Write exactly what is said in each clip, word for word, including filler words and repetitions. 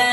I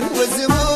وزمور